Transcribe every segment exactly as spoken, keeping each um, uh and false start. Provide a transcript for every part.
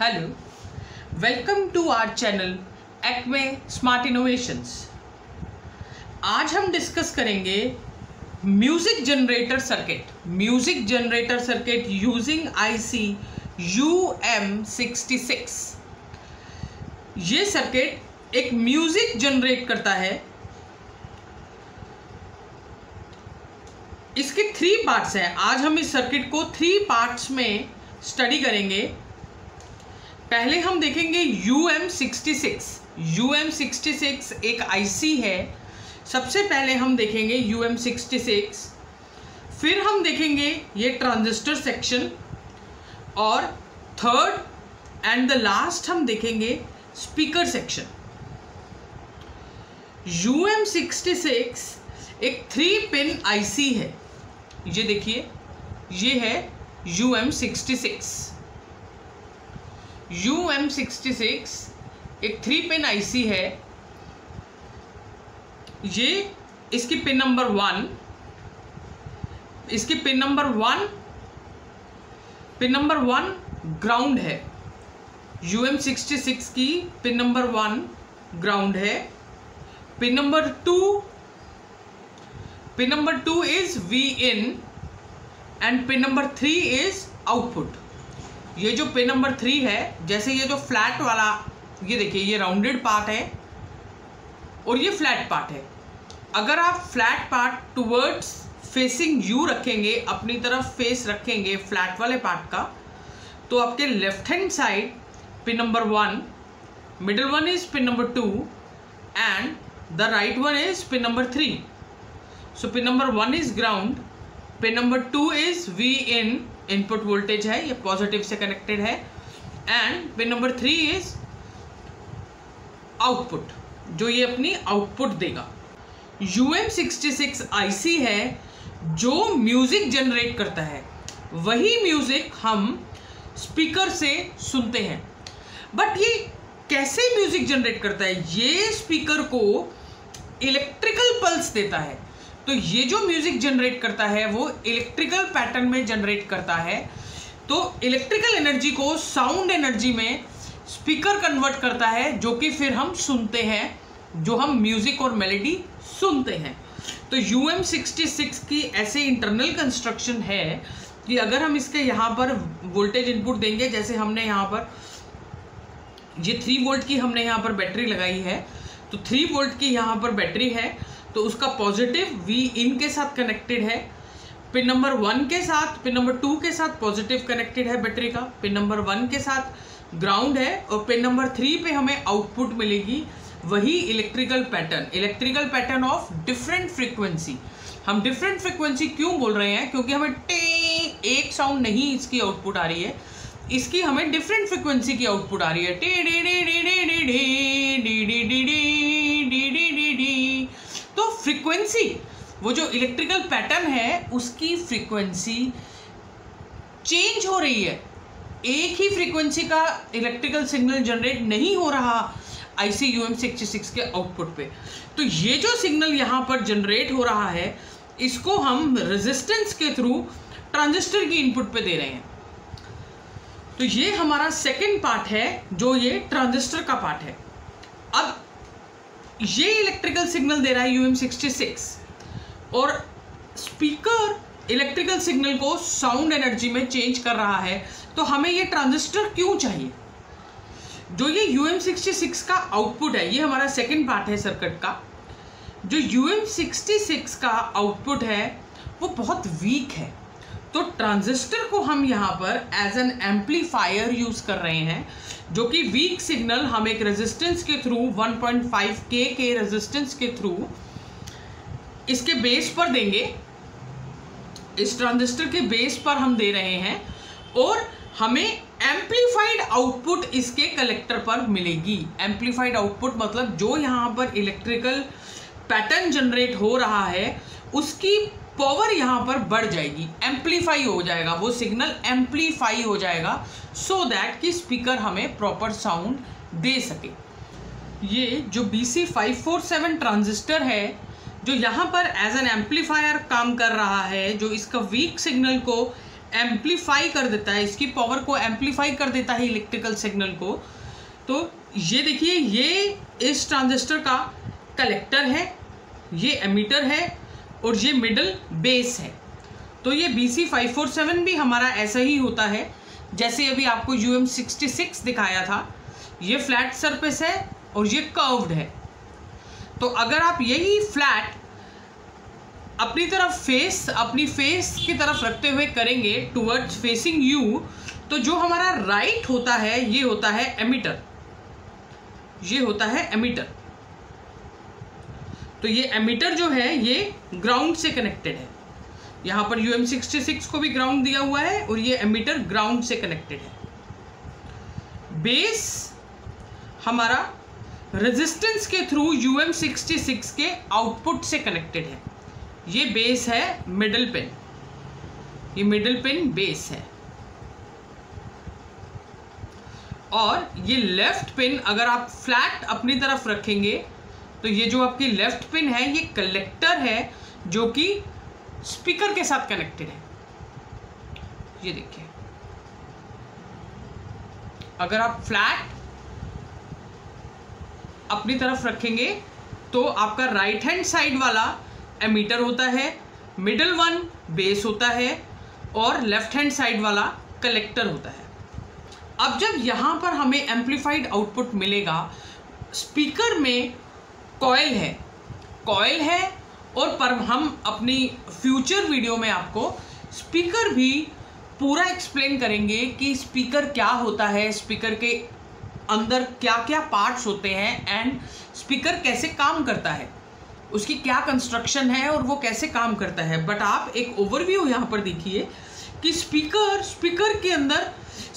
Hello, welcome to our channel Acme smart innovations. आज हम discuss करेंगे music generator circuit music generator circuit using IC U M sixty six. ये circuit एक music generate करता है। इसके थ्री पार्ट्स हैं। आज हम इस सर्किट को थ्री पार्ट्स में स्टडी करेंगे। पहले हम देखेंगे U M sixty six. U M sixty six एक आईसी है। सबसे पहले हम देखेंगे यू एम सिक्सटी सिक्स, फिर हम देखेंगे ये ट्रांजिस्टर सेक्शन, और थर्ड एंड द लास्ट हम देखेंगे speaker section. U M sixty six एक थ्री पिन आईसी है। ये देखिए, ये है U M sixty six. U M sixty six एक थ्री पिन आईसी है। ये इसकी पिन नंबर वन, इसकी pin number one pin number one ground है। यू एम सिक्सटी सिक्स की पिन नंबर वन ग्राउंड है। Pin number two pin number two is V in and pin number three is output. ये जो pin number three है, जैसे ये जो flat वाला, ये देखिए, ये राउंडेड पार्ट है और ये फ्लैट पार्ट है। अगर आप flat part towards facing you रखेंगे, अपनी तरफ फेस रखेंगे फ्लैट वाले पार्ट का, तो आपके left hand side pin number one, middle one is pin number two and the right one is pin number three. So pin number one is ground, pin number two is V in, input voltage है, ये positive से connected है, and pin number three is output, जो ये अपनी output देगा। U M sixty six IC है जो म्यूज़िक जनरेट करता है। वही म्यूज़िक हम स्पीकर से सुनते हैं। बट ये कैसे म्यूज़िक जनरेट करता है? ये स्पीकर को इलेक्ट्रिकल पल्स देता है। तो ये जो म्यूज़िक जनरेट करता है वो इलेक्ट्रिकल पैटर्न में जनरेट करता है। तो इलेक्ट्रिकल एनर्जी को साउंड एनर्जी में स्पीकर कन्वर्ट करता है, जो कि फिर हम सुनते हैं, जो हम म्यूज़िक और मेलेडी सुनते हैं। तो यू एम सिक्सटी सिक्स की ऐसे इंटरनल कंस्ट्रक्शन है कि अगर हम इसके यहाँ पर वोल्टेज इनपुट देंगे, जैसे हमने यहाँ पर ये थ्री वोल्ट की हमने यहाँ पर बैटरी लगाई है, तो थ्री वोल्ट की यहाँ पर बैटरी है, तो उसका पॉजिटिव वी इन के साथ कनेक्टेड है, पिन नंबर वन के साथ, पिन नंबर टू के साथ पॉजिटिव कनेक्टेड है बैटरी का, पिन नंबर वन के साथ ग्राउंड है, और पिन नंबर थ्री पे हमें आउटपुट मिलेगी, वही electrical pattern electrical pattern of different frequency. हम डिफरेंट फ्रीक्वेंसी क्यों बोल रहे हैं? क्योंकि हमें टे एक साउंड नहीं इसकी आउटपुट आ रही है, इसकी हमें डिफरेंट फ्रीक्वेंसी की आउटपुट आ रही है। टे डे डे डे डे डे डे डे डे डे डे डे तो फ्रीक्वेंसी, वो जो इलेक्ट्रिकल पैटर्न है उसकी फ्रीक्वेंसी चेंज हो रही है। एक ही फ्रीक्वेंसी का इलेक्ट्रिकल सिग्नल जनरेट नहीं हो रहा IC U M sixty six के आउटपुट पे। तो ये जो सिग्नल यहाँ पर जनरेट हो रहा है, इसको हम रेजिस्टेंस के थ्रू ट्रांजिस्टर की इनपुट पे दे रहे हैं। तो ये हमारा सेकेंड पार्ट है, जो ये ट्रांजिस्टर का पार्ट है। अब ये इलेक्ट्रिकल सिग्नल दे रहा है यू एम सिक्सटी सिक्स, और स्पीकर इलेक्ट्रिकल सिग्नल को साउंड एनर्जी में चेंज कर रहा है। तो हमें ये ट्रांजिस्टर क्यों चाहिए? जो ये यू एम सिक्सटी सिक्स का आउटपुट है, ये हमारा सेकंड पार्ट है सर्किट का। जो यू एम सिक्सटी सिक्स का आउटपुट है वो बहुत वीक है, तो ट्रांजिस्टर को हम यहाँ पर एज एन एम्पलीफायर यूज़ कर रहे हैं, जो कि वीक सिग्नल हम एक रेजिस्टेंस के थ्रू वन पॉइंट फाइव के के रेजिस्टेंस के थ्रू इसके बेस पर देंगे, इस ट्रांजिस्टर के बेस पर हम दे रहे हैं, और हमें एम्पलीफाइड आउटपुट इसके कलेक्टर पर मिलेगी। एम्पलीफाइड आउटपुट मतलब जो यहाँ पर इलेक्ट्रिकल पैटर्न जनरेट हो रहा है उसकी पावर यहाँ पर बढ़ जाएगी, एम्पलीफाई हो जाएगा, वो सिग्नल एम्पलीफाई हो जाएगा, सो दैट कि स्पीकर हमें प्रॉपर साउंड दे सके। ये जो B C five four seven transistor है, जो यहाँ पर एज एन एम्पलीफायर काम कर रहा है, जो इसका वीक सिग्नल को एम्पलीफाई कर देता है, इसकी पावर को एम्पलीफाई कर देता है इलेक्ट्रिकल सिग्नल को। तो ये देखिए, ये इस ट्रांजिस्टर का कलेक्टर है, ये एमिटर है और ये मिडल बेस है। तो ये B C five four seven भी हमारा ऐसा ही होता है जैसे अभी आपको यू एम सिक्सटी सिक्स दिखाया था। ये फ्लैट सरफेस है और ये कर्व्ड है। तो अगर आप यही फ्लैट अपनी तरफ फेस अपनी फेस की तरफ रखते हुए करेंगे टुवर्ड्स फेसिंग यू, तो जो हमारा राइट होता है ये होता है एमिटर, ये होता है एमिटर। तो ये एमिटर जो है ये ग्राउंड से कनेक्टेड है। यहाँ पर यू एम सिक्सटी सिक्स को भी ग्राउंड दिया हुआ है और ये एमिटर ग्राउंड से कनेक्टेड है। बेस हमारा रेजिस्टेंस के through U M sixty six के आउटपुट से कनेक्टेड है। ये बेस है, मिडल पिन, ये मिडल पिन बेस है। और ये लेफ्ट पिन अगर आप फ्लैट अपनी तरफ रखेंगे तो ये जो आपकी लेफ्ट पिन है ये कलेक्टर है जो कि स्पीकर के साथ कनेक्टेड है। ये देखिए, अगर आप फ्लैट अपनी तरफ रखेंगे तो आपका राइट हैंड साइड वाला एमीटर होता है, मिडल वन बेस होता है और लेफ्ट हैंड साइड वाला कलेक्टर होता है। अब जब यहाँ पर हमें एम्पलीफाइड आउटपुट मिलेगा, स्पीकर में कॉयल है कॉयल है और पर हम अपनी फ्यूचर वीडियो में आपको स्पीकर भी पूरा एक्सप्लेन करेंगे कि स्पीकर क्या होता है, स्पीकर के अंदर क्या क्या पार्ट्स होते हैं एंड स्पीकर कैसे काम करता है, उसकी क्या कंस्ट्रक्शन है और वो कैसे काम करता है। बट आप एक ओवरव्यू यहाँ पर देखिए कि स्पीकर स्पीकर के अंदर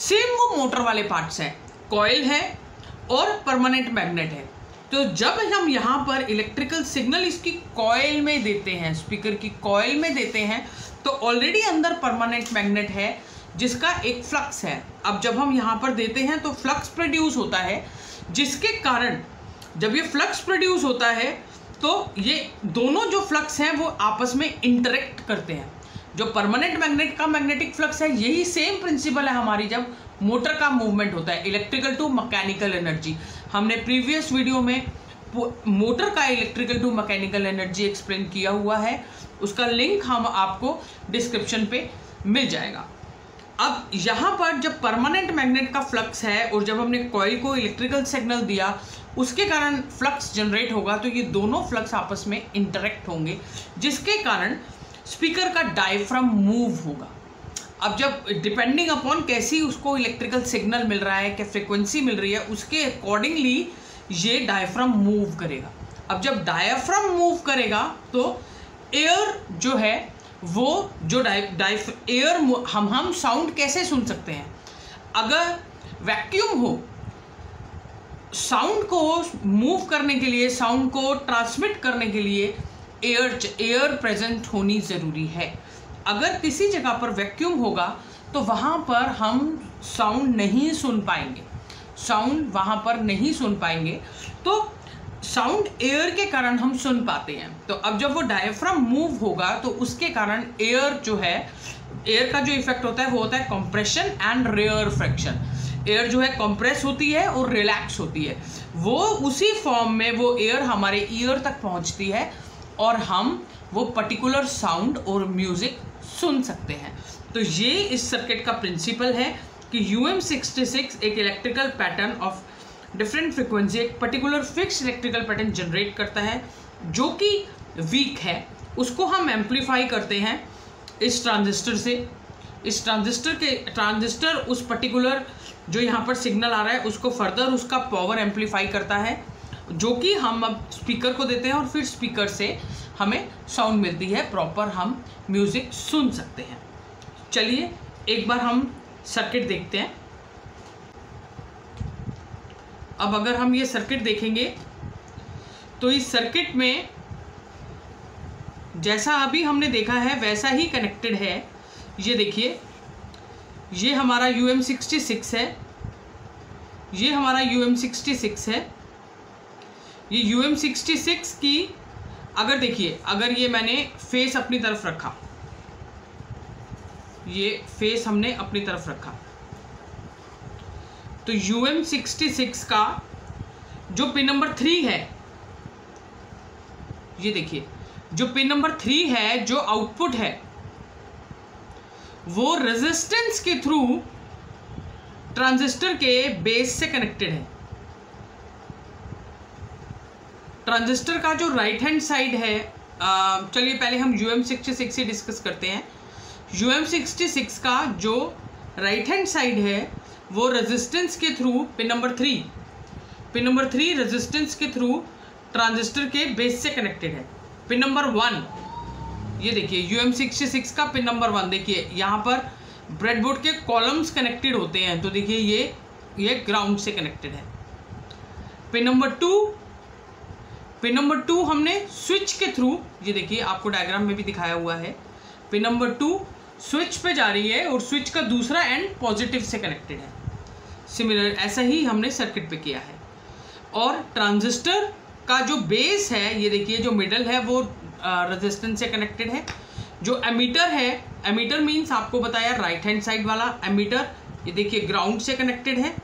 सेम वो मोटर वाले पार्ट्स हैं, कॉयल है और परमानेंट मैग्नेट है। तो जब हम यहाँ पर इलेक्ट्रिकल सिग्नल इसकी कॉयल में देते हैं, स्पीकर की कॉयल में देते हैं, तो ऑलरेडी अंदर परमानेंट मैग्नेट है जिसका एक फ्लक्स है। अब जब हम यहाँ पर देते हैं तो फ्लक्स प्रोड्यूस होता है, जिसके कारण जब ये फ्लक्स प्रोड्यूस होता है तो ये दोनों जो फ्लक्स हैं वो आपस में इंटरेक्ट करते हैं। जो परमानेंट मैग्नेट का मैग्नेटिक फ्लक्स है, यही सेम प्रिंसिपल है हमारी जब मोटर का मूवमेंट होता है, इलेक्ट्रिकल टू मैकेनिकल एनर्जी। हमने प्रीवियस वीडियो में मोटर का electrical to mechanical energy explain किया हुआ है, उसका लिंक हम आपको डिस्क्रिप्शन पे मिल जाएगा। अब यहाँ पर जब परमानेंट मैग्नेट का फ्लक्स है और जब हमने कॉइल को इलेक्ट्रिकल सिग्नल दिया, उसके कारण फ्लक्स जनरेट होगा, तो ये दोनों फ्लक्स आपस में इंटरेक्ट होंगे, जिसके कारण स्पीकर का डायफ्राम मूव होगा। अब जब डिपेंडिंग अपॉन कैसी उसको इलेक्ट्रिकल सिग्नल मिल रहा है, क्या फ्रिक्वेंसी मिल रही है, उसके अकॉर्डिंगली ये डायफ्राम मूव करेगा। अब जब डायफ्राम मूव करेगा तो एयर जो है वो जो डायफ एयर हम हम साउंड कैसे सुन सकते हैं? अगर वैक्यूम हो, साउंड को मूव करने के लिए, साउंड को ट्रांसमिट करने के लिए एयर एयर प्रेजेंट होनी ज़रूरी है। अगर किसी जगह पर वैक्यूम होगा तो वहाँ पर हम साउंड नहीं सुन पाएंगे, साउंड वहाँ पर नहीं सुन पाएंगे। तो साउंड एयर के कारण हम सुन पाते हैं। तो अब जब वो डायफ्राम मूव होगा तो उसके कारण एयर जो है, एयर का जो इफेक्ट होता है वो होता है compression and rarefaction. Air जो है कंप्रेस होती है और रिलैक्स होती है, वो उसी फॉर्म में वो एयर हमारे ईयर तक पहुंचती है और हम वो पर्टिकुलर साउंड और म्यूज़िक सुन सकते हैं। तो ये इस सर्किट का प्रिंसिपल है कि यू एम सिक्सटी सिक्स एक electrical pattern of different frequency, एक particular fix electrical pattern generate करता है जो कि वीक है, उसको हम एम्पलीफाई करते हैं इस ट्रांजिस्टर से। इस ट्रांजिस्टर के ट्रांजिस्टर उस पर्टिकुलर जो यहाँ पर सिग्नल आ रहा है उसको फर्दर उसका पावर एम्पलीफाई करता है, जो कि हम अब स्पीकर को देते हैं और फिर स्पीकर से हमें साउंड मिलती है, प्रॉपर हम म्यूज़िक सुन सकते हैं। चलिए एक बार हम सर्किट देखते हैं। अब अगर हम ये सर्किट देखेंगे तो इस सर्किट में जैसा अभी हमने देखा है वैसा ही कनेक्टेड है। ये देखिए, ये हमारा यू एम सिक्सटी सिक्स है, ये हमारा यू एम सिक्सटी सिक्स है। ये यू एम सिक्सटी सिक्स की अगर देखिए, अगर ये मैंने फेस अपनी तरफ रखा, ये फेस हमने अपनी तरफ रखा। तो यू एम सिक्सटी सिक्स का जो पिन नंबर थ्री है, ये देखिए जो पिन नंबर थ्री है, जो आउटपुट है वो रेजिस्टेंस के थ्रू ट्रांजिस्टर के बेस से कनेक्टेड है। ट्रांजिस्टर का जो राइट हैंड साइड है, चलिए पहले हम यू एम सिक्सटी सिक्स ही डिस्कस करते हैं। यू एम सिक्सटी सिक्स का जो राइट हैंड साइड है वो रेजिस्टेंस के through pin number three pin number three resistance के थ्रू ट्रांजिस्टर के बेस से कनेक्टेड है। पिन नंबर वन, ये देखिए यू एम सिक्सटी सिक्स का पिन नंबर वन, देखिए यहाँ पर ब्रेडबोर्ड के कॉलम्स कनेक्टेड होते हैं, तो देखिए ये ये ग्राउंड से कनेक्टेड है। Pin number two pin number two हमने स्विच के थ्रू, ये देखिए आपको डायग्राम में भी दिखाया हुआ है, पिन नंबर टू स्विच पे जा रही है और स्विच का दूसरा एंड पॉजिटिव से कनेक्टेड है। सिमिलर ऐसा ही हमने सर्किट पे किया है। और ट्रांजिस्टर का जो बेस है, ये देखिए जो मिडल है वो रेजिस्टेंस से कनेक्टेड है। जो एमीटर है, एमीटर मीन्स आपको बताया राइट हैंड साइड वाला एमीटर, ये देखिए ग्राउंड से कनेक्टेड है।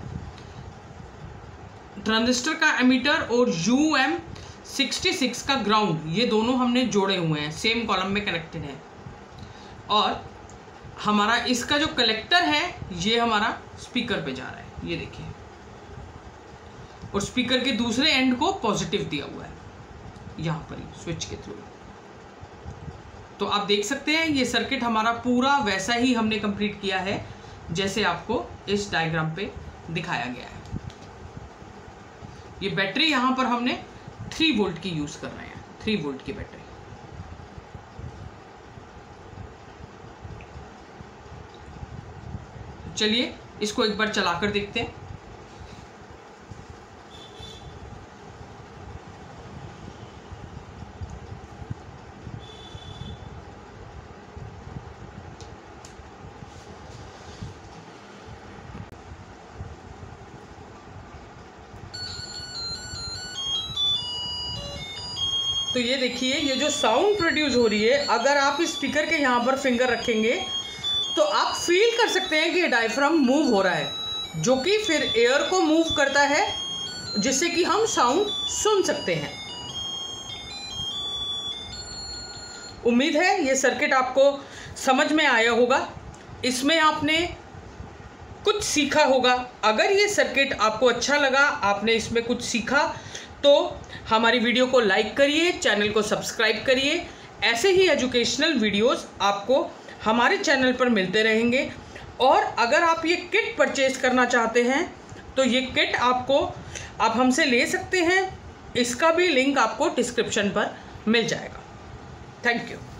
ट्रांजिस्टर का एमीटर और यू एम सिक्सटी सिक्स का ग्राउंड, ये दोनों हमने जोड़े हुए हैं, सेम कॉलम में कनेक्टेड है। और हमारा इसका जो कलेक्टर है ये हमारा स्पीकर पे जा रहा है, ये देखिए, और स्पीकर के दूसरे एंड को पॉजिटिव दिया हुआ है यहाँ पर ही स्विच के थ्रू। तो आप देख सकते हैं ये सर्किट हमारा पूरा वैसा ही हमने कंप्लीट किया है जैसे आपको इस डायग्राम पे दिखाया गया है। ये बैटरी यहाँ पर हमने थ्री वोल्ट की यूज़ कर रहे हैं, थ्री वोल्ट की बैटरी। चलिए इसको एक बार चलाकर देखते हैं। तो ये देखिए ये जो साउंड प्रोड्यूस हो रही है, अगर आप इस स्पीकर के यहाँ पर फिंगर रखेंगे तो आप फील कर सकते हैं कि ये डायफ्राम मूव हो रहा है, जो कि फिर एयर को मूव करता है, जिससे कि हम साउंड सुन सकते हैं। उम्मीद है ये सर्किट आपको समझ में आया होगा, इसमें आपने कुछ सीखा होगा। अगर ये सर्किट आपको अच्छा लगा, आपने इसमें कुछ सीखा, तो हमारी वीडियो को लाइक करिए, चैनल को सब्सक्राइब करिए। ऐसे ही एजुकेशनल वीडियोस आपको हमारे चैनल पर मिलते रहेंगे। और अगर आप ये किट परचेज़ करना चाहते हैं तो ये किट आपको आप हमसे ले सकते हैं, इसका भी लिंक आपको डिस्क्रिप्शन पर मिल जाएगा। Thank you.